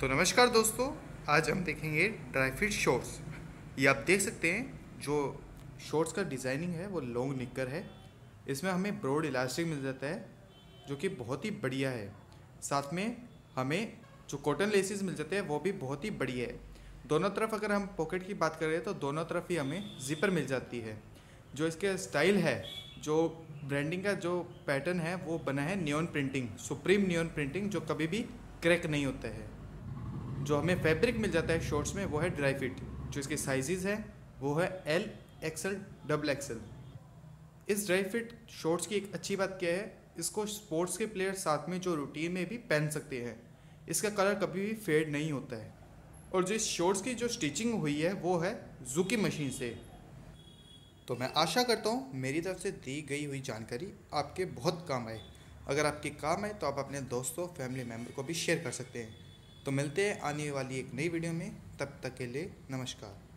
तो नमस्कार दोस्तों, आज हम देखेंगे ड्राई फिट शॉर्ट्स। ये आप देख सकते हैं जो शॉर्ट्स का डिज़ाइनिंग है वो लॉन्ग निक्कर है। इसमें हमें ब्रॉड इलास्टिक मिल जाता है जो कि बहुत ही बढ़िया है। साथ में हमें जो कॉटन लेसेस मिल जाते हैं वो भी बहुत ही बढ़िया है। दोनों तरफ अगर हम पॉकेट की बात करें तो दोनों तरफ ही हमें जीपर मिल जाती है। जो इसके स्टाइल है, जो ब्रांडिंग का जो पैटर्न है वो बना है neon printing, supreme neon printing, जो कभी भी क्रैक नहीं होता है। जो हमें फैब्रिक मिल जाता है शॉर्ट्स में वो है ड्राई फिट। जो इसके साइजेस हैं वो है एल, एक्सएल, डबल एक्सएल। इस ड्राई फिट शॉर्ट्स की एक अच्छी बात क्या है, इसको स्पोर्ट्स के प्लेयर साथ में जो रूटीन में भी पहन सकते हैं। इसका कलर कभी भी फेड नहीं होता है। और जो इस शॉर्ट्स की जो स्टिचिंग हुई है वो है जूकी मशीन से। तो मैं आशा करता हूँ मेरी तरफ से दी गई हुई जानकारी आपके बहुत काम आए। अगर आपके काम आए तो आप अपने दोस्तों, फैमिली मेम्बर को भी शेयर कर सकते हैं। तो मिलते हैं आने वाली एक नई वीडियो में, तब तक के लिए नमस्कार।